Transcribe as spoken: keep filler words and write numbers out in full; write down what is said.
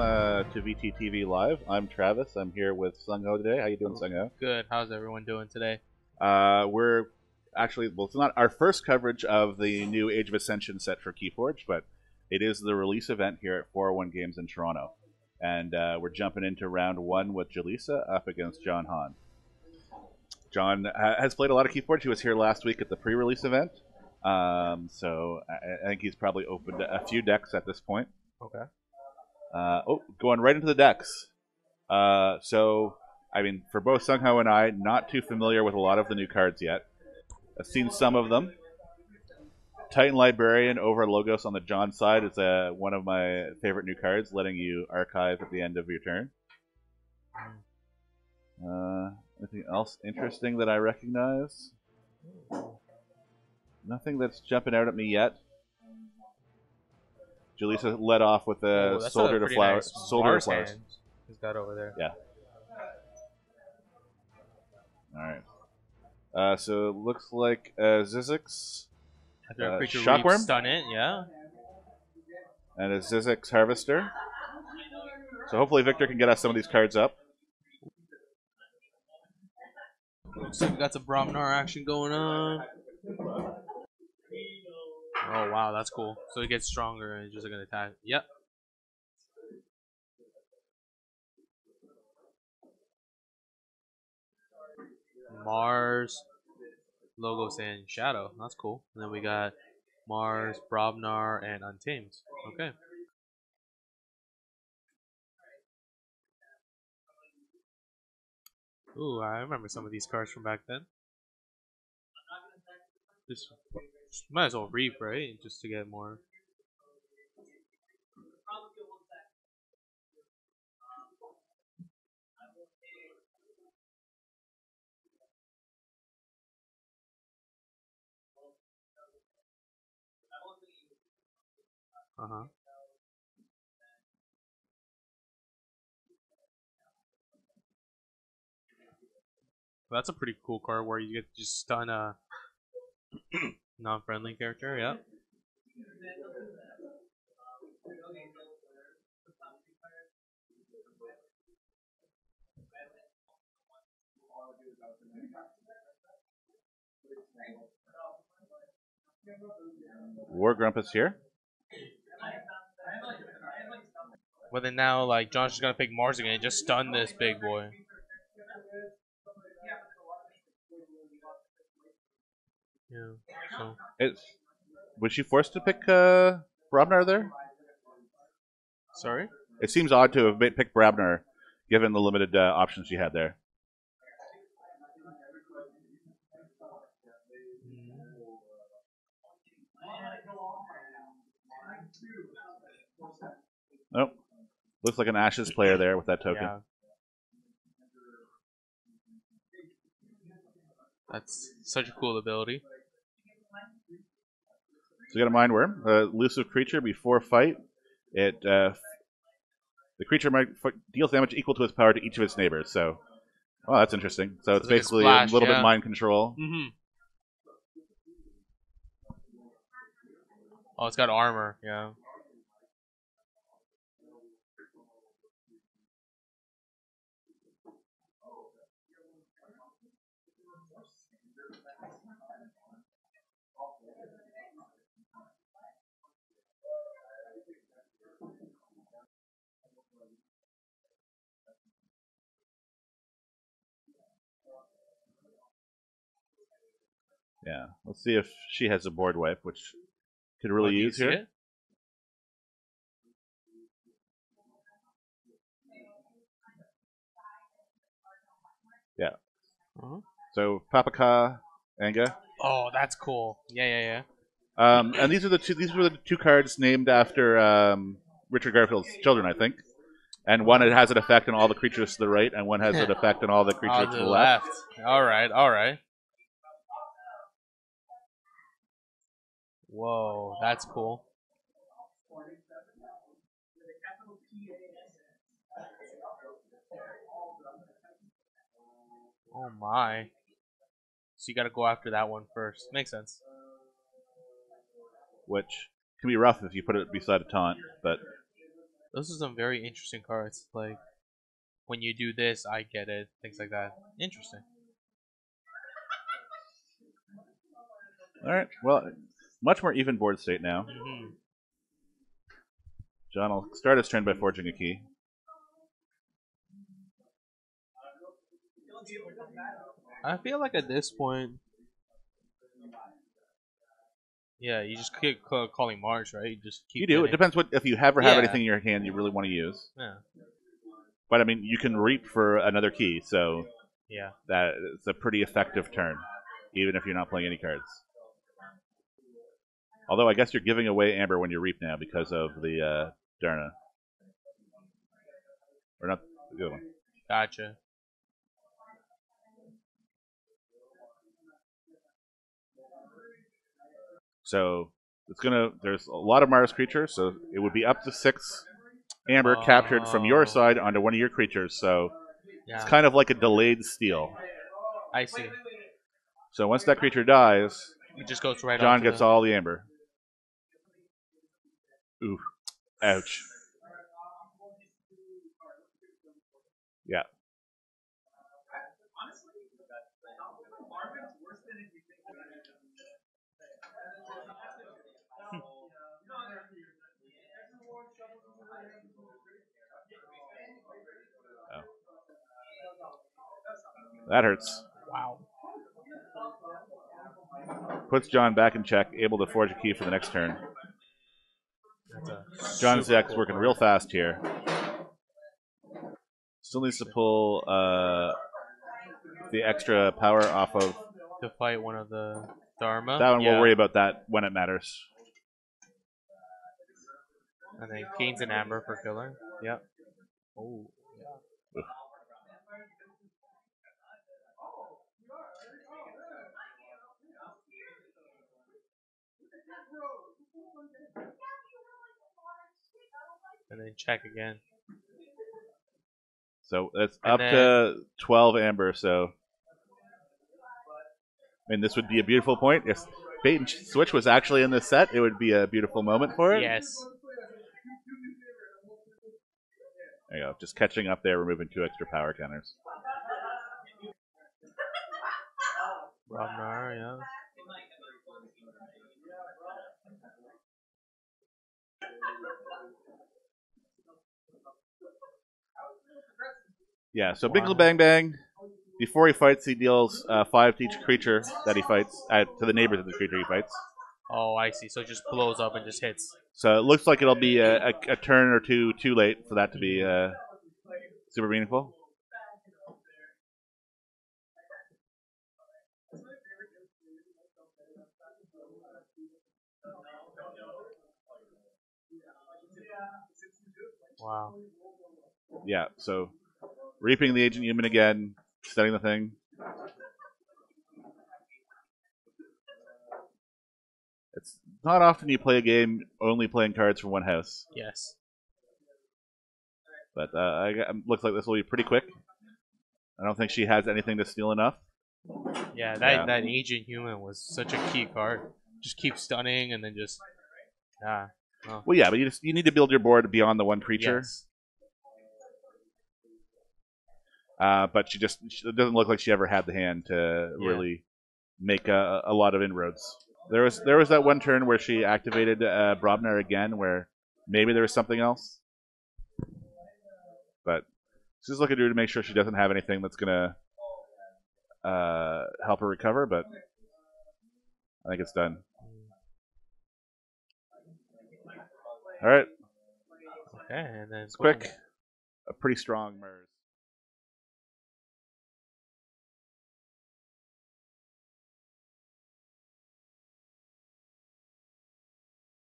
Welcome uh, to V T T V Live. I'm Travis. I'm here with Sung Ho today. How you doing, Sung Ho? Good. How's everyone doing today? Uh, we're actually, well, it's not our first coverage of the new Age of Ascension set for Keyforge, but it is the release event here at four oh one Games in Toronto. And uh, we're jumping into round one with Jaleesa up against John Han. John has played a lot of Keyforge. He was here last week at the pre-release event. Um, so I, I think he's probably opened a few decks at this point. Okay. Uh, oh, going right into the decks. Uh, so, I mean, for both Sung Ho and I, not too familiar with a lot of the new cards yet. I've seen some of them. Titan Librarian over Logos on the John side is uh, one of my favorite new cards, letting you archive at the end of your turn. Uh, anything else interesting that I recognize? Nothing that's jumping out at me yet. Jaleesa led off with a Ooh, soldier to flowers. Nice. Soldier to flowers. He's got over there. Yeah. All right. Uh, so it looks like uh, Zizix uh, Shockworm. Stun it, yeah. And a Zizix Harvester. So hopefully Victor can get us some of these cards up. Looks like we got some Brahminar action going on. Oh wow, that's cool. So it gets stronger and it's just like an attack. Yep. Mars, Logos, and Shadow. That's cool. And then we got Mars, Brobnar, and Untamed. Okay. Ooh, I remember some of these cards from back then. Just might as well reap, right? Just to get more. Uh huh. That's a pretty cool card where you get to just stun a non-friendly character, yeah. War Grumpus here. Well, then now, like, John's just gonna pick Mars again and just stun this big boy. Yeah. So. It's, was she forced to pick uh, Brobnar there? Sorry? It seems odd to have picked Brobnar, given the limited uh, options she had there. Nope. Looks like an Ashes player there with that token. Yeah. That's such a cool ability. So we got a Mind Worm, a elusive creature before fight. It uh, the creature might deals damage equal to its power to each of its neighbors. So, oh, that's interesting. So, so it's like basically a, splash, a little yeah. bit mind control. Mm-hmm. Oh, it's got armor. Yeah. Yeah, let's see if she has a board wipe, which could really oh, use here. It? Yeah. Uh-huh. So Papaka, Enga. Oh, that's cool. Yeah, yeah, yeah. Um, and these are the two. These were the two cards named after um, Richard Garfield's children, I think. And one it has an effect on all the creatures to the right, and one has an effect on all the creatures oh, to the left. left. All right, all right. Whoa, that's cool. Oh my. So you gotta go after that one first. Makes sense. Which can be rough if you put it beside a taunt, but Those are some very interesting cards. Like, when you do this, I get it. Things like that. Interesting. Alright, well, much more even board state now. Mm-hmm. John will start his turn by forging a key. I feel like at this point... Yeah, you just keep calling Mars, right? You just keep. You do. Getting... It depends what if you have or have yeah. anything in your hand you really want to use. Yeah. But I mean, you can reap for another key, so yeah, that it's a pretty effective turn, even if you're not playing any cards. Although I guess you're giving away Amber when you reap now because of the uh, Darna. Or not the good one. Gotcha. So it's gonna. There's a lot of Mars creatures, so it would be up to six amber oh. captured from your side onto one of your creatures. So yeah. it's kind of like a delayed steal. I see. So once that creature dies, it just goes right. John gets the... all the amber. Oof! Ouch! Yeah. That hurts. Wow. Puts John back in check, able to forge a key for the next turn. John's deck's working real fast here. Still needs to pull uh, the extra power off of... To fight one of the Dharma. That one, yeah. We'll worry about that when it matters. And then gains an amber for killer. Yep. Oh. Yeah. And then check again. So that's and up then, to twelve amber. So, and this would be a beautiful point if Bait and Switch was actually in this set. It would be a beautiful moment for it. Yes. There you go. Just catching up there, removing two extra power counters. Brobnar, yeah. Yeah, so Bickle Bang Bang, before he fights, he deals uh, five to each creature that he fights, uh, to the neighbors of the creature he fights. Oh, I see. So it just blows up and just hits. So it looks like it'll be a, a, a turn or two too late for that to be uh, super meaningful. Wow. Yeah, so... Reaping the Agent Human again, setting the thing. It's not often you play a game only playing cards from one house. Yes. But uh, I, looks like this will be pretty quick. I don't think she has anything to steal enough. Yeah, that yeah. that Agent Human was such a key card. Just keep stunning and then just... Nah, oh. Well, yeah, but you, just, you need to build your board beyond the one creature. Yes. Uh, but she just she, it doesn't look like she ever had the hand to yeah. really make a, a lot of inroads. There was there was that one turn where she activated uh, Brobnar again, where maybe there was something else. But she's looking to to make sure she doesn't have anything that's gonna uh, help her recover. But I think it's done. All right. Okay, and then it's quick. One. A pretty strong Mars.